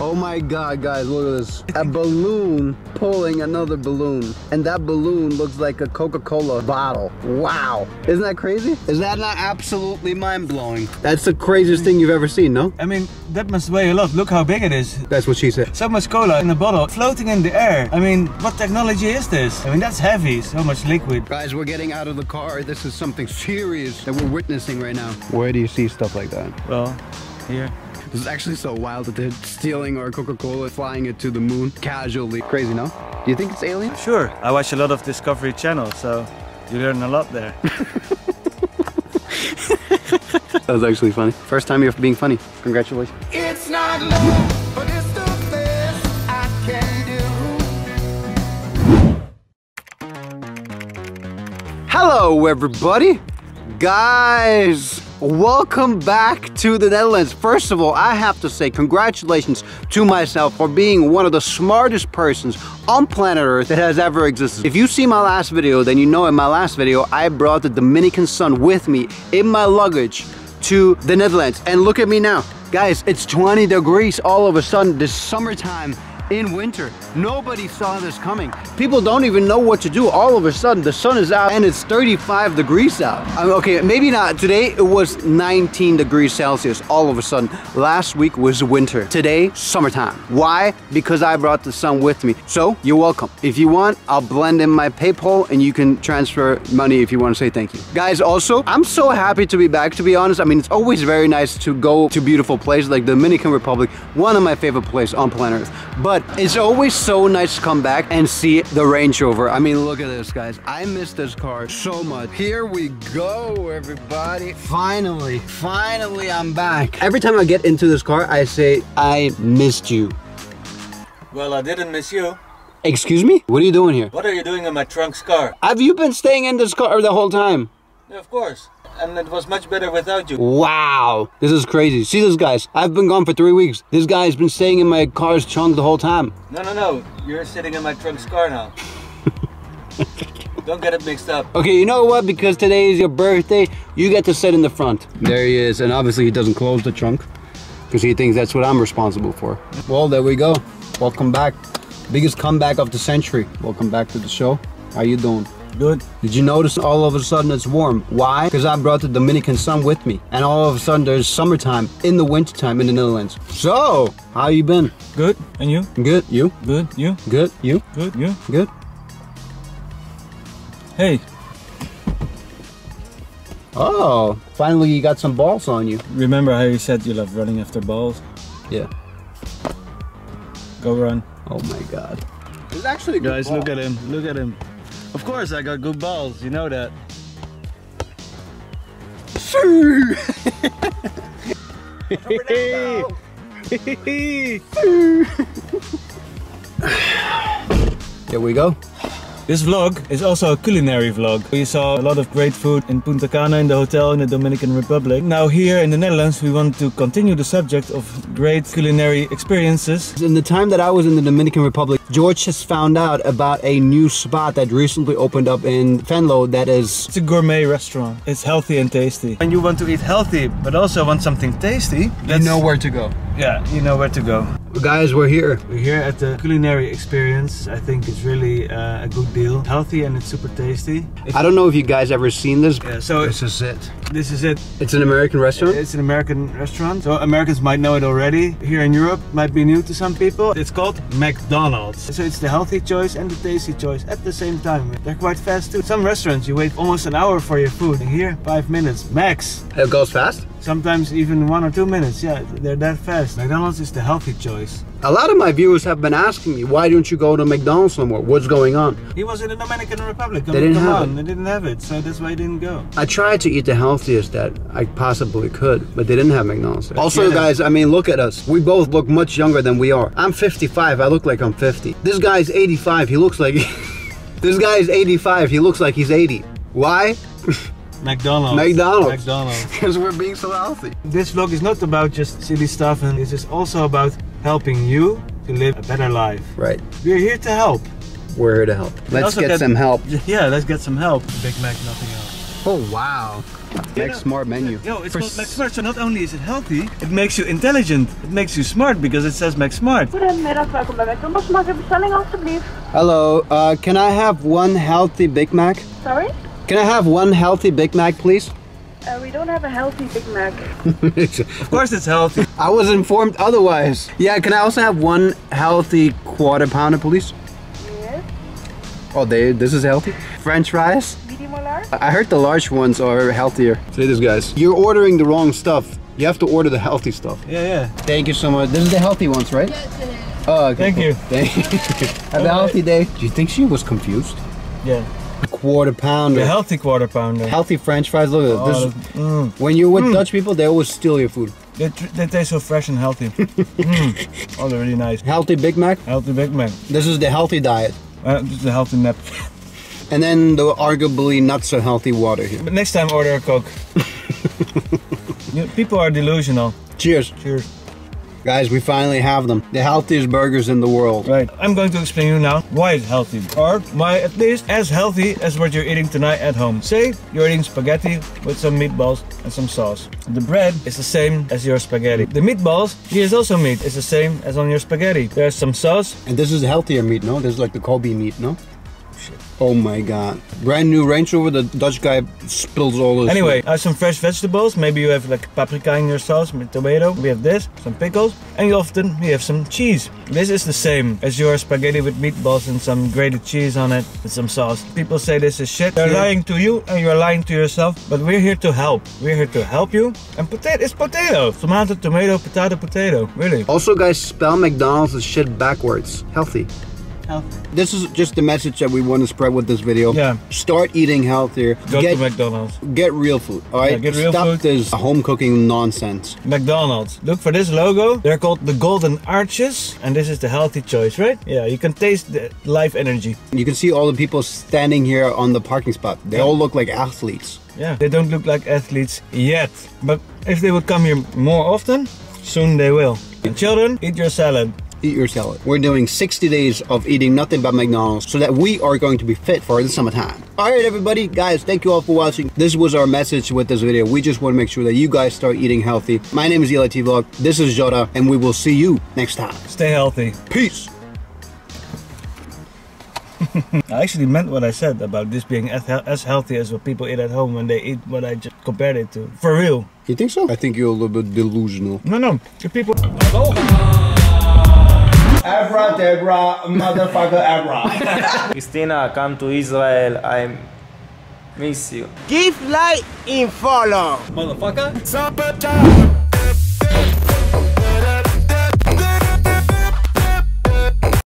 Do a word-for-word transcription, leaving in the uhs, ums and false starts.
Oh my god, guys, look at this. A balloon pulling another balloon. And that balloon looks like a Coca-Cola bottle. Wow. Isn't that crazy? Is that not absolutely mind-blowing? That's the craziest thing you've ever seen, no? I mean, that must weigh a lot. Look how big it is. That's what she said. So much cola in a bottle floating in the air. I mean, what technology is this? I mean, that's heavy. So much liquid. Guys, we're getting out of the car. This is something serious that we're witnessing right now. Where do you see stuff like that? Well, here. This is actually so wild that they're stealing our Coca-Cola, flying it to the moon casually. Crazy, no? Do you think it's alien? Sure. I watch a lot of Discovery Channel, so you learn a lot there. That was actually funny. First time you're being funny. Congratulations. It's not love, but it's the best I can do. Hello, everybody. Guys. Welcome back to the Netherlands. First of all, I have to say congratulations to myself for being one of the smartest persons on planet Earth that has ever existed. If you see my last video, then you know in my last video, I brought the Dominican sun with me in my luggage to the Netherlands. And look at me now. Guys, it's twenty degrees all of a sudden this summertime. In winter, nobody saw this coming. People don't even know what to do. All of a sudden, the sun is out and it's thirty-five degrees out. I mean, okay, maybe not. Today, it was nineteen degrees Celsius all of a sudden. Last week was winter. Today, summertime. Why? Because I brought the sun with me. So, you're welcome. If you want, I'll blend in my PayPal and you can transfer money if you want to say thank you. Guys, also, I'm so happy to be back, to be honest. I mean, it's always very nice to go to beautiful places like Dominican Republic, one of my favorite places on planet Earth. But But it's always so nice to come back and see the Range Rover. I mean, look at this, guys. I miss this car so much. Here we go, everybody. Finally, finally, I'm back. Every time I get into this car, I say, I missed you. Well, I didn't miss you. Excuse me? What are you doing here? What are you doing in my trunk's car? Have you been staying in this car the whole time? Yeah, of course. And it was much better without you. Wow, this is crazy. See this, guys, I've been gone for three weeks. This guy's been staying in my car's trunk the whole time. No, no, no, you're sitting in my trunk's car now. Don't get it mixed up. Okay, you know what, because today is your birthday, you get to sit in the front. There he is, and obviously he doesn't close the trunk, because he thinks that's what I'm responsible for. Well, there we go. Welcome back. Biggest comeback of the century. Welcome back to the show. How you doing? Good. Did you notice all of a sudden it's warm? Why? Because I brought the Dominican sun with me. And all of a sudden there's summertime in the wintertime in the Netherlands. So, how you been? Good. And you? Good. You? Good. You? Good. You? Good. You? Good. Hey. Oh, finally you got some balls on you. Remember how you said you love running after balls? Yeah. Go run. Oh my god. It's actually a good Guys, ball. Look at him. Look at him. Of course I got good balls, you know that. Sure. There we go. This vlog is also a culinary vlog. We saw a lot of great food in Punta Cana, in the hotel in the Dominican Republic. Now here in the Netherlands we want to continue the subject of great culinary experiences. In the time that I was in the Dominican Republic, George has found out about a new spot that recently opened up in Venlo that is... It's a gourmet restaurant. It's healthy and tasty. When you want to eat healthy but also want something tasty, you know where to go. Yeah, you know where to go. Guys, we're here. We're here at the culinary experience. I think it's really uh, a good deal. Healthy and it's super tasty. If I don't know if you guys ever seen this. Yeah, so this is it. This is it. It's an American restaurant? It's an American restaurant. So Americans might know it already. Here in Europe, might be new to some people. It's called McDonald's. So it's the healthy choice and the tasty choice at the same time. They're quite fast too. Some restaurants, you wait almost an hour for your food. And here, five minutes max. It goes fast? Sometimes even one or two minutes, yeah, they're that fast. McDonald's is the healthy choice. A lot of my viewers have been asking me, why don't you go to McDonald's no more? What's going on? He was in the Dominican Republic. They didn't have it. They didn't have it, so that's why he didn't go. I tried to eat the healthiest that I possibly could, but they didn't have McDonald's there. Also, yeah. Guys, I mean, look at us. We both look much younger than we are. I'm fifty-five, I look like I'm fifty. This guy's eighty-five, he looks like... This guy's eighty-five, he looks like he's eighty. Why? McDonald's. McDonald's. McDonald's. Because we're being so healthy. This vlog is not about just silly stuff, and this is also about helping you to live a better life. Right. We're here to help. We're here to help. Let's get, get some help. Yeah, let's get some help. Big Mac, nothing else. Oh, wow. McSmart menu. Yo, it's called McSmart, so not only is it healthy, it makes you intelligent. It makes you smart because it says McSmart. Goedemiddag, welkom bij McDonald's. Maak een bestelling alstublieft. Hello, uh, can I have one healthy Big Mac? Sorry? Can I have one healthy Big Mac, please? Uh, we don't have a healthy Big Mac. Of course it's healthy. I was informed otherwise. Yeah, can I also have one healthy quarter pounder, please? Yes. Oh, they, this is healthy. French fries? Medium or large? I heard the large ones are healthier. Say this, guys. You're ordering the wrong stuff. You have to order the healthy stuff. Yeah, yeah. Thank you so much. This is the healthy ones, right? Yes, it is. Oh, okay. Thank cool. you. Thank you. Have All a healthy right. day. Do you think she was confused? Yeah. Quarter pounder, a healthy quarter pounder, healthy French fries. Look at oh, this. Mm. When you're with mm. Dutch people, they always steal your food. They, tr they taste so fresh and healthy. mm. Oh, they're really nice. Healthy Big Mac. Healthy Big Mac. This is the healthy diet. Uh, this is the healthy napkin. And then the arguably not so healthy water here. But next time, order a Coke. You, people are delusional. Cheers. Cheers. Guys, we finally have them. The healthiest burgers in the world. Right. I'm going to explain you now why it's healthy. Or why at least as healthy as what you're eating tonight at home. Say you're eating spaghetti with some meatballs and some sauce. The bread is the same as your spaghetti. The meatballs, here is also meat. It's the same as on your spaghetti. There's some sauce. And this is healthier meat, no? This is like the Kobe meat, no? Shit. Oh my god. Brand new Range Rover, the Dutch guy spills all this. Anyway, I have some fresh vegetables. Maybe you have like paprika in your sauce with tomato. We have this, some pickles, and you often we have some cheese. This is the same as your spaghetti with meatballs and some grated cheese on it and some sauce. People say this is shit. They're yeah. lying to you and you're lying to yourself, but we're here to help. We're here to help you. And potato is potato. Tomato, tomato, potato, potato. Really. Also guys, spell McDonald's as shit backwards. Healthy. Healthy. This is just the message that we want to spread with this video. Yeah. Start eating healthier. Go get, to McDonald's. Get real food. All right. Yeah, get real Stop food. this home cooking nonsense. McDonald's. Look for this logo. They're called the Golden Arches, and this is the healthy choice, right? Yeah. You can taste the life energy. You can see all the people standing here on the parking spot. They yeah. all look like athletes. Yeah. They don't look like athletes yet, but if they would come here more often, soon they will. And children, eat your salad. Eat your salad. We're doing sixty days of eating nothing but McDonald's so that we are going to be fit for the summertime. All right, everybody, guys, thank you all for watching. This was our message with this video. We just want to make sure that you guys start eating healthy. My name is EliTVlog. This is Joda, and we will see you next time. Stay healthy. Peace. I actually meant what I said about this being as healthy as what people eat at home when they eat what I just compared it to. For real. You think so? I think you're a little bit delusional. No, no. The people... Oh. Abra, Debra, motherfucker, Abra. Christina, come to Israel. I miss you. Give like and follow. Motherfucker.